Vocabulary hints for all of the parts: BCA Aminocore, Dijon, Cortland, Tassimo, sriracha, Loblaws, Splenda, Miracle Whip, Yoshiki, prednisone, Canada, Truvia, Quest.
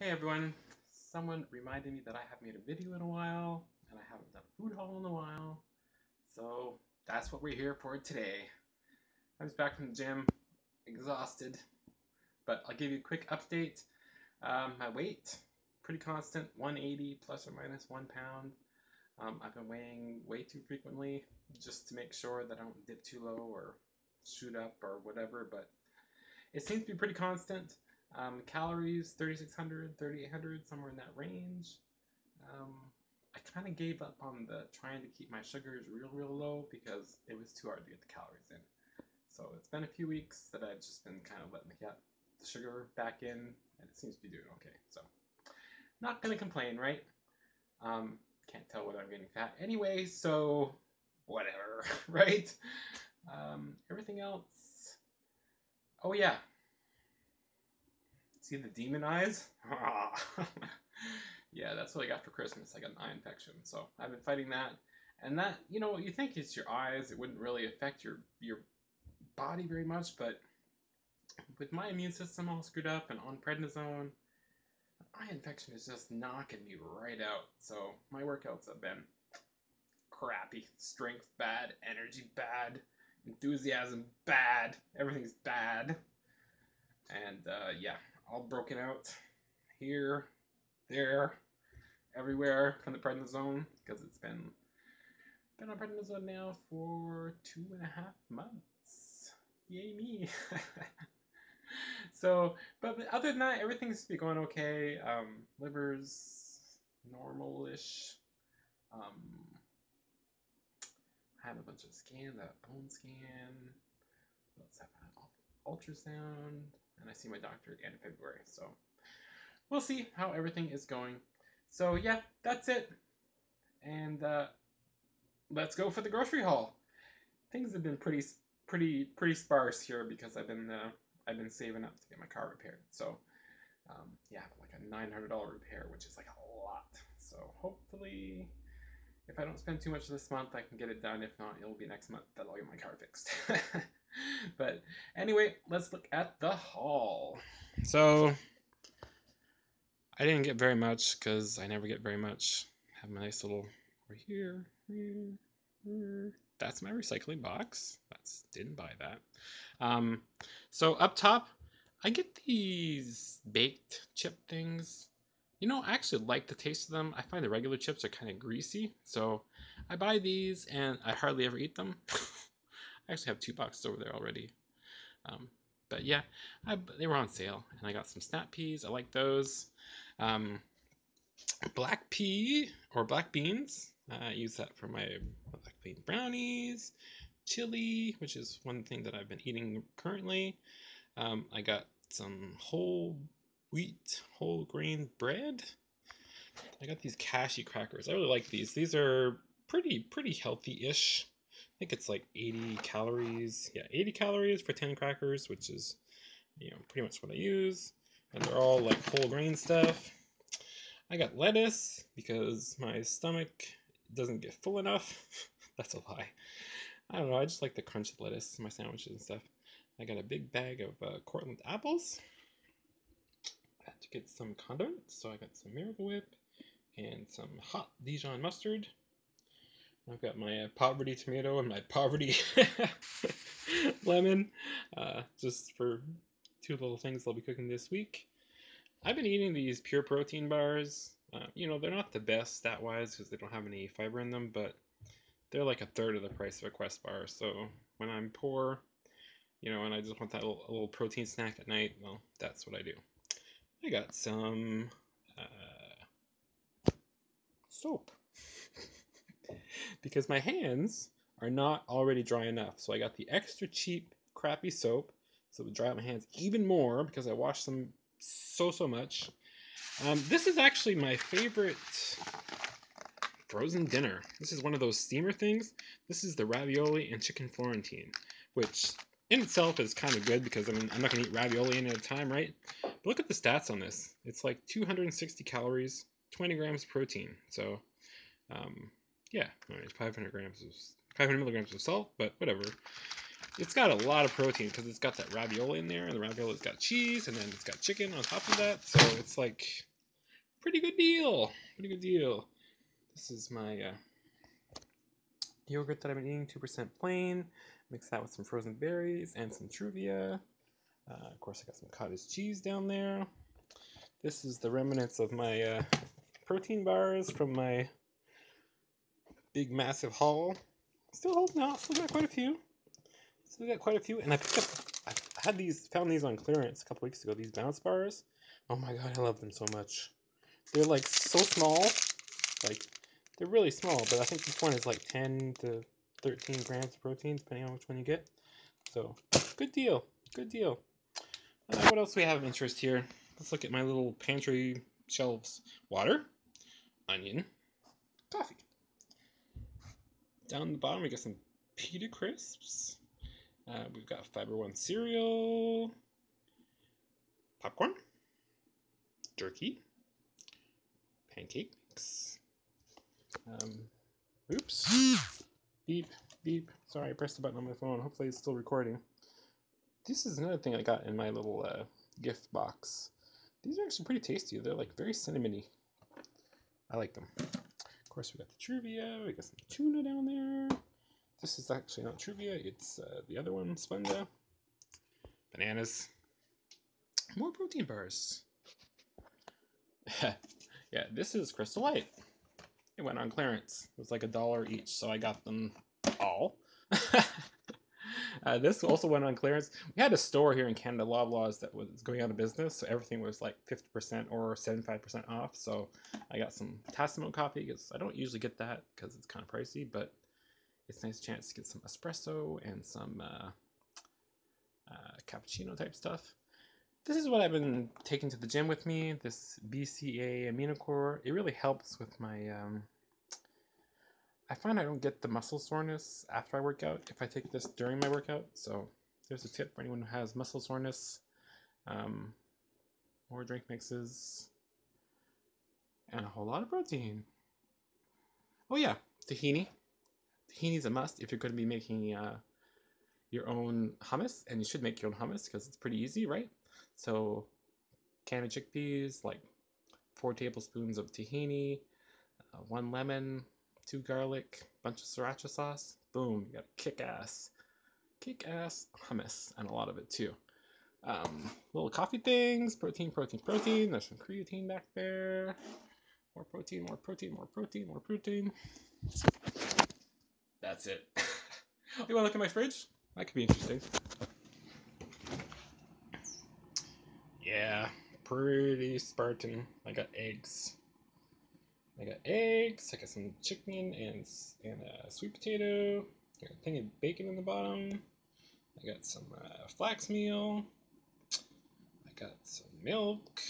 Hey everyone, someone reminded me that I haven't made a video in a while, and I haven't done a food haul in a while, so that's what we're here for today. I was back from the gym, exhausted, but I'll give you a quick update. My weight, pretty constant, 180 plus or minus 1 pound. I've been weighing way too frequently just to make sure that I don't dip too low or shoot up or whatever, but it seems to be pretty constant. Calories, 3,600, 3,800, somewhere in that range. I kind of gave up on the trying to keep my sugars real low because it was too hard to get the calories in. So it's been a few weeks that I've just been kind of letting the sugar back in, and it seems to be doing okay. So not going to complain, right? Can't tell whether I'm getting fat anyway, so whatever, right? Everything else. Oh, yeah. See the demon eyes? Yeah, that's what I got for Christmas. I got an eye infection, so I've been fighting that. And that, you know, you think it's your eyes. It wouldn't really affect your body very much, but with my immune system all screwed up and on prednisone, eye infection is just knocking me right out. So my workouts have been crappy. Strength bad, energy bad, enthusiasm bad, everything's bad. And yeah, all broken out here, there, everywhere from the prednisone, because it's been on prednisone now for 2.5 months. Yay me. So, but other than that, everything seems to be going okay. Liver's normal-ish. I have a bunch of scans, a bone scan. What's happening? Ultrasound, and I see my doctor at the end of February, so we'll see how everything is going. So yeah, that's it, and let's go for the grocery haul. Things have been pretty sparse here because I've been saving up to get my car repaired. So yeah, like a $900 repair, which is like a lot. So hopefully, if I don't spend too much this month, I can get it done. If not, it'll be next month that I'll get my car fixed. But anyway, let's look at the haul. So I didn't get very much because I never get very much. Have my nice little over here. That's my recycling box. Didn't buy that. So up top, I get these baked chip things. You know, I actually like the taste of them. I find the regular chips are kind of greasy, so I buy these and I hardly ever eat them. I actually have 2 boxes over there already. But yeah, they were on sale, and I got some snap peas. I like those. Black pea, or black beans. I use that for my black bean brownies. Chili, which is one thing that I've been eating currently. I got some whole wheat, whole grain bread. I got these cashew crackers. I really like these. These are pretty healthy-ish. I think it's like 80 calories. Yeah, 80 calories for 10 crackers, which is, you know, pretty much what I use. And they're all like whole grain stuff. I got lettuce because my stomach doesn't get full enough. That's a lie. I don't know, I just like the crunch of lettuce in my sandwiches and stuff. I got a big bag of Cortland apples. I had to get some condiments, so I got some Miracle Whip and some hot Dijon mustard. I've got my poverty tomato and my poverty lemon, just for 2 little things I'll be cooking this week. I've been eating these pure protein bars. You know, they're not the best stat-wise because they don't have any fiber in them, but they're like 1/3 of the price of a Quest bar. So when I'm poor, you know, and I just want that little protein snack at night, well, that's what I do. I got some soap. Because my hands are not already dry enough. So I got the extra cheap, crappy soap. So it would dry out my hands even more because I washed them so much. This is actually my favorite frozen dinner. This is one of those steamer things. This is the ravioli and chicken Florentine, which in itself is kind of good because I mean, I'm not going to eat ravioli any other time, right? But look at the stats on this. It's like 260 calories, 20 grams protein. So, yeah, I mean, 500 milligrams of salt, but whatever. It's got a lot of protein because it's got that ravioli in there, and the ravioli's got cheese, and then it's got chicken on top of that. So it's like pretty good deal. Pretty good deal. This is my yogurt that I've been eating, 2% plain. Mix that with some frozen berries and some Truvia. Of course, I got some cottage cheese down there. This is the remnants of my protein bars from my big massive haul. Still holding out. Still got quite a few. So we got quite a few, and I picked up, I had these, found these on clearance a couple weeks ago, these bounce bars. Oh my god, I love them so much. They're like so small, like they're really small, but I think this one is like 10 to 13 grams of protein, depending on which one you get. So, good deal, good deal. What else do we have of interest here? Let's look at my little pantry shelves. Water, onion, coffee. Down the bottom we got some pita crisps. We've got Fiber One cereal, popcorn, jerky, pancakes, oops, beep, beep, sorry I pressed the button on my phone, hopefully it's still recording. This is another thing I got in my little gift box. These are actually pretty tasty, they're like very cinnamony. I like them. Of course we got the Truvia, we got some tuna down there. This is actually not Truvia, it's the other one, Splenda. Bananas. More protein bars. Yeah, this is Crystal Light. It went on clearance. It was like $1 each, so I got them all. This also went on clearance. We had a store here in Canada, Loblaws, that was going out of business, so everything was like 50% or 75% off. So I got some Tassimo coffee, because I don't usually get that because it's kind of pricey, but it's a nice chance to get some espresso and some cappuccino type stuff. This is what I've been taking to the gym with me, this BCA Aminocore. It really helps with my, I find I don't get the muscle soreness after I work out if I take this during my workout. So there's a tip for anyone who has muscle soreness. More drink mixes and a whole lot of protein. Oh yeah, tahini. Tahini's a must if you're going to be making your own hummus, and you should make your own hummus because it's pretty easy, right? So, can of chickpeas, like 4 tablespoons of tahini, 1 lemon, 2 garlic, bunch of sriracha sauce. Boom, you got a kick-ass hummus, and a lot of it too. Little coffee things, protein. There's some creatine back there. More protein. That's it. You want to look at my fridge? That could be interesting. Yeah, pretty Spartan. I got eggs. I got some chicken and sweet potato. I got a thing of bacon in the bottom. I got some flax meal. I got some milk,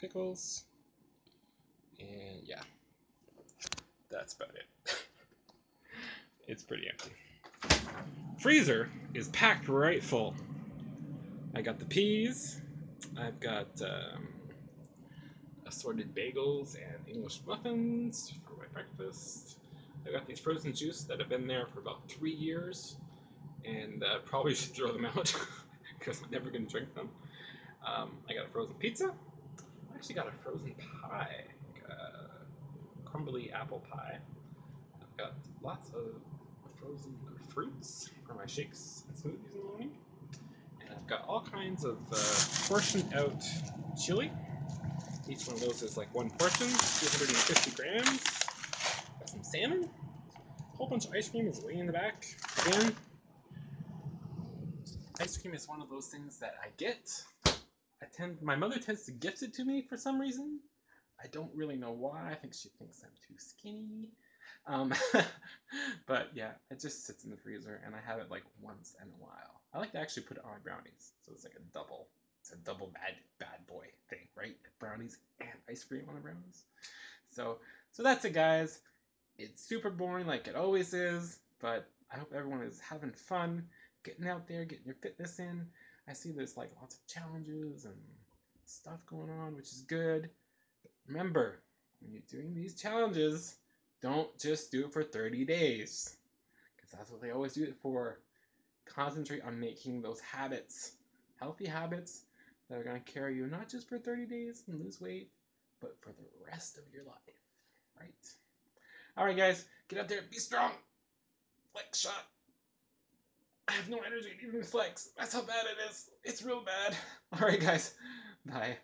pickles, and yeah, that's about it. It's pretty empty. Freezer is packed right full. I got the peas. I've got assorted bagels and English muffins for my breakfast. I've got these frozen juice that have been there for about 3 years, and probably should throw them out because I'm never going to drink them. I got a frozen pizza. I actually got a frozen pie, like a crumbly apple pie. I've got lots of frozen fruits for my shakes and smoothies in the morning. And I've got all kinds of portioned out chili. Each one of those is like 1 portion, 250 grams. Got some salmon. A whole bunch of ice cream is way in the back. Again, ice cream is one of those things that I get. My mother tends to gift it to me for some reason. I don't really know why. I think she thinks I'm too skinny. But yeah, it just sits in the freezer, and I have it like once in a while. I like to actually put it on brownies, so it's like a double bad boy thing, right? Brownies and ice cream on the brownies. So that's it, guys. It's super boring like it always is, but I hope everyone is having fun, getting out there, getting your fitness in. I see there's like lots of challenges and stuff going on, which is good. But remember, when you're doing these challenges, don't just do it for 30 days, because that's what they always do it for. concentrate on making those habits, healthy habits that are going to carry you not just for 30 days and lose weight, but for the rest of your life, right? All right, guys, get out there, be strong. Flex shot. I have no energy to even flex. That's how bad it is. It's real bad. All right, guys, bye.